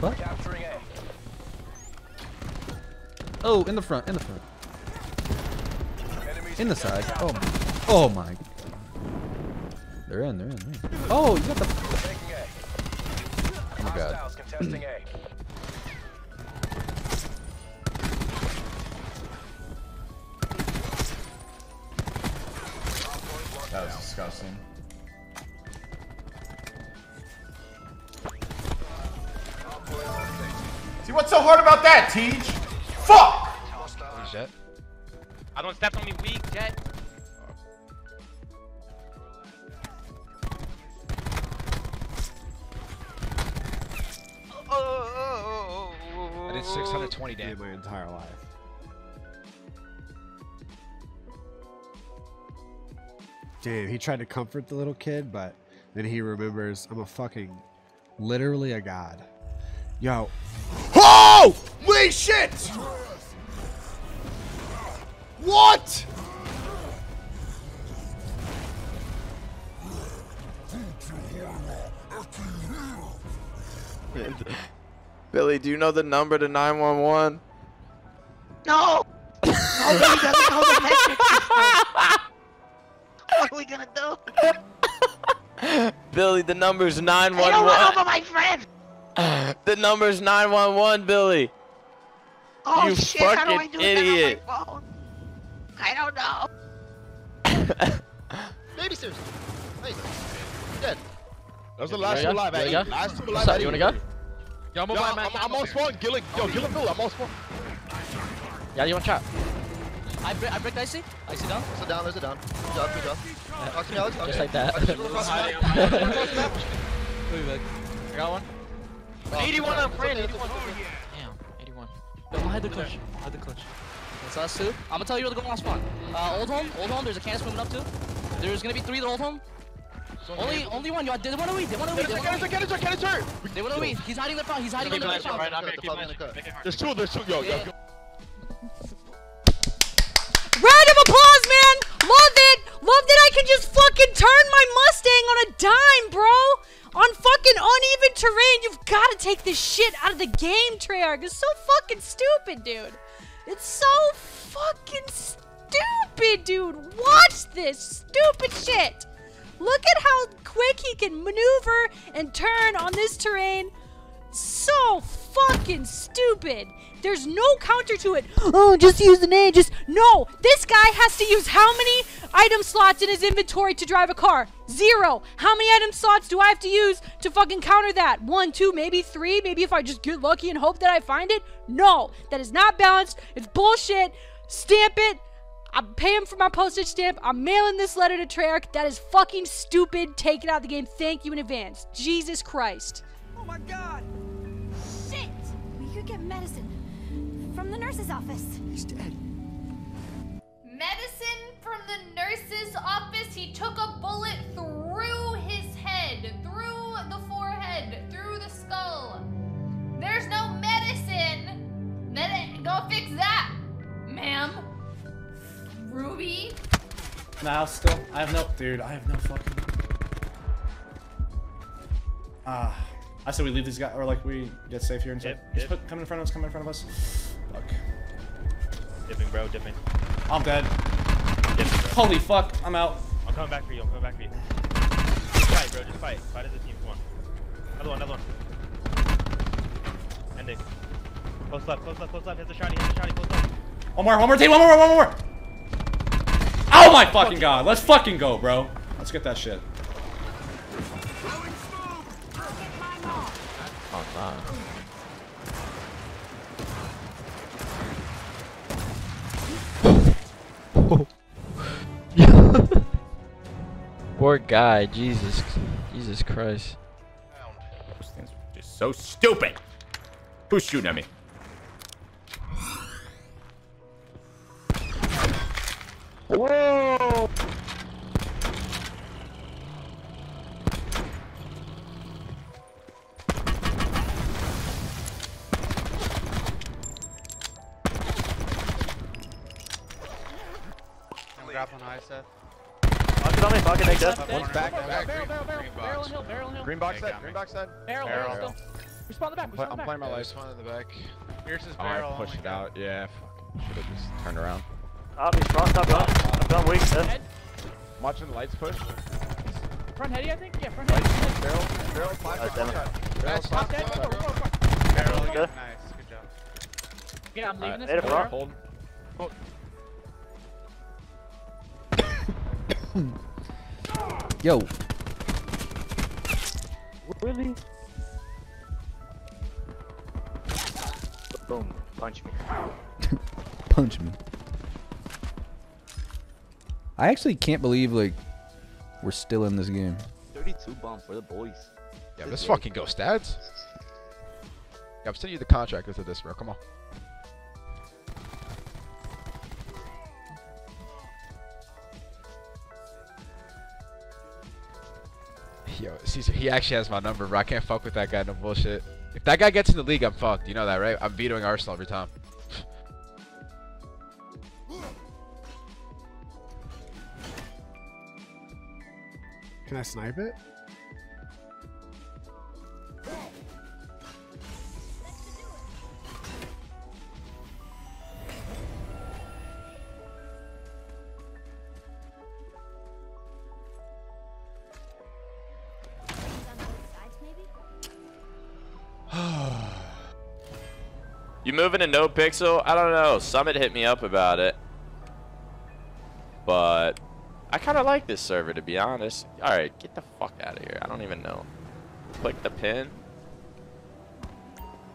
What? Oh, in the front, in the front. In the side. Oh my. Oh my. They're in, they're in. They're in. Oh, you got the. Oh my god. That was disgusting. See, what's so hard about that, Teej? Fuck! What is that? I don't step on me weak, Jet. I did 620 damage my entire life. Dude, he tried to comfort the little kid, but then he remembers I'm a fucking, literally a god. Yo. Oh! Holy shit! What? Billy, do you know the number to 911? No! Nobody doesn't know the metric system. What are we gonna do? Billy, the number's 911. I don't want over my friend! The number's 911, Billy. Oh, you shit, fucking how do I do idiot. That on my phone? I don't know. Maybe seriously. Hey, dead. That was the last two alive. Last two alive. Sorry, you wanna go? Yo, I'm on spawn. Gillick. Yo, Gillick, Bill. I'm on spawn. Yeah, you want to chat? I break Icy. Icy down. So down. There's a down. Good job. Good job. Talk to me, Alex. Okay. Just like that. I got one. 81 on Fran. 81. Damn. 81. Yo, go hide the clutch. Hide the clutch. So that's two. I'm gonna tell you where to go on spawn. Old home, there's a can swimming up too. There's gonna be three at old home. Only one, you did one away, did one away. They went away, he's hiding the front, he's hiding on the back shot. There's two, yo. Round of applause, man! Love it! Love that I could just fucking turn my Mustang on a dime, bro! On fucking uneven terrain, you've gotta take this shit out of the game, Treyarch. It's so fucking stupid, dude. It's so fucking stupid, dude. Watch this stupid shit. Look at how quick he can maneuver and turn on this terrain. So fucking stupid. There's no counter to it. Oh, just use an A, just... No, this guy has to use how many item slots in his inventory to drive a car? 0. How many item slots do I have to use to fucking counter that? 1, 2, maybe 3. Maybe if I just get lucky and hope that I find it? No, that is not balanced. It's bullshit. Stamp it. I'm paying for my postage stamp. I'm mailing this letter to Treyarch. That is fucking stupid. Take it out of the game. Thank you in advance. Jesus Christ. Oh my god. Shit. We could get medicine from the nurse's office. He's dead. Medicine from the nurse's office? He took a bullet through his head, through the forehead, through the skull. There's no medicine. Go fix that, ma'am. Ruby? Nah, still. I have no. Dude, I have no fucking. I said we leave these guys, or like we get safe here and stuff. Just put, come in front of us, come in front of us. Fuck. Dipping, bro, dipping. I'm dead. Dipping, bro. Holy fuck, I'm out. I'm coming back for you, I'm coming back for you. Just fight, bro, just fight. Fight as a team, come on. Another one, another one. Ending. Close left, close left, close left. Hit the shiny, close left. One more team, one more. Oh my fucking god, let's fucking go, bro. Let's get that shit. Oh god. Oh. Poor guy, Jesus Christ. Those things are just so stupid. Who's shooting at me? Whoa! Grab on high, Seth. Fuck it on me, fuck it, make that. One's back. Green box side. Green box side. Barrel. Respawn in the back. I'm playing my life. Respawn in the back. Here's his barrel. Oh, I pushed it out. Yeah. Should have just turned around. I'll be front. I'm done weak, man. Watching the lights push. Front heady, I think? Yeah, front heady. Barrel 5. Barrel 5. Barrel again. Nice. Good job. Yeah, I'm leaving this. Hold. Hold. Yo. Really? Boom. Punch me. Punch me. I actually can't believe, like, we're still in this game. 32 bomb for the boys. Yeah, let's fucking go, Stads. Yeah, I'm sending you the contract after this, bro. Come on. Yo, Caesar, he actually has my number, bro. I can't fuck with that guy, no bullshit. If that guy gets in the league, I'm fucked. You know that, right? I'm vetoing Arsenal every time. Can I snipe it? You moving to NoPixel? I don't know. Summit hit me up about it, but I kind of like this server, to be honest. All right, get the fuck out of here. I don't even know. Click the pin.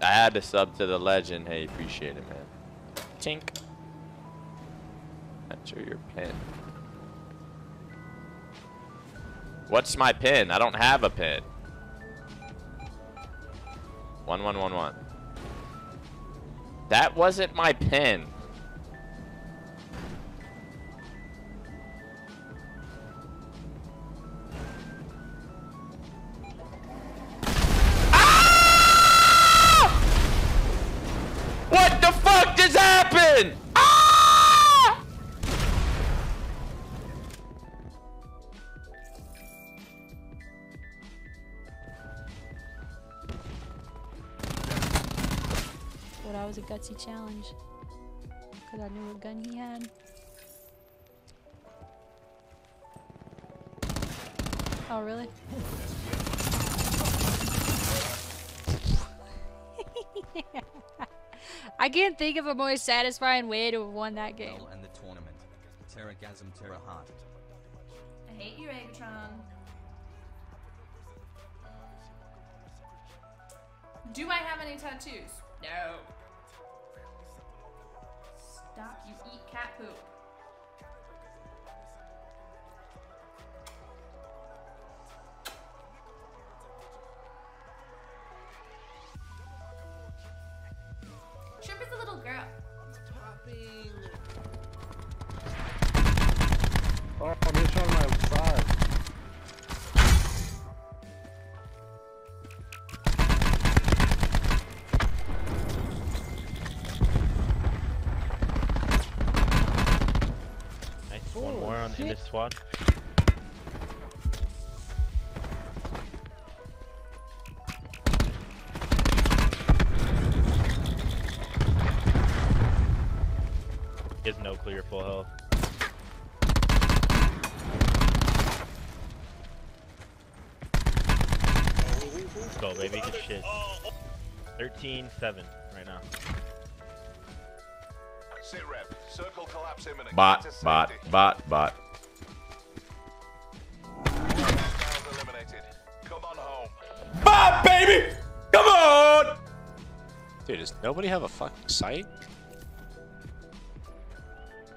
I had to sub to the legend. Hey, appreciate it, man. Tink. Enter your pin. What's my pin? I don't have a pin. 1111. That wasn't my pin. Ah! What the fuck just happened? Ah! But I was a gutsy challenge because I knew what gun he had. Oh, really? I can't think of a more satisfying way to have won that game. Well, and the tournament. Terragasm, Terra Heart. I hate you, Egtron. Do I have any tattoos? No. Stop, you eat cat poop. Girl. Popping. Oh, I'm just on my side. Nice. Oh, one more on in this squad. Is no clear full health. Let's go, baby. Good shit. 13-7 right now. Bot. Bot, baby! Come on! Dude, does nobody have a fucking sight?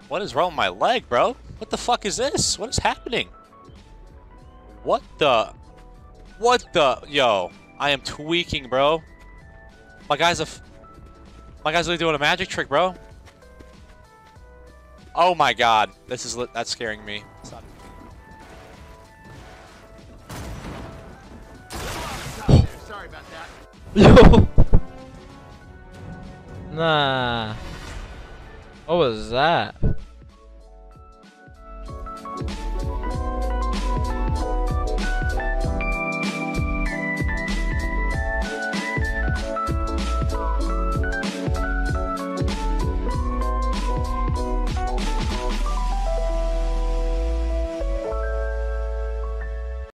What is wrong with my leg, bro? What the fuck is this? What is happening? What the? Yo, I am tweaking, bro. My guy's really doing a magic trick, bro. Oh my god, this is that's scaring me. Sorry about that. Yo.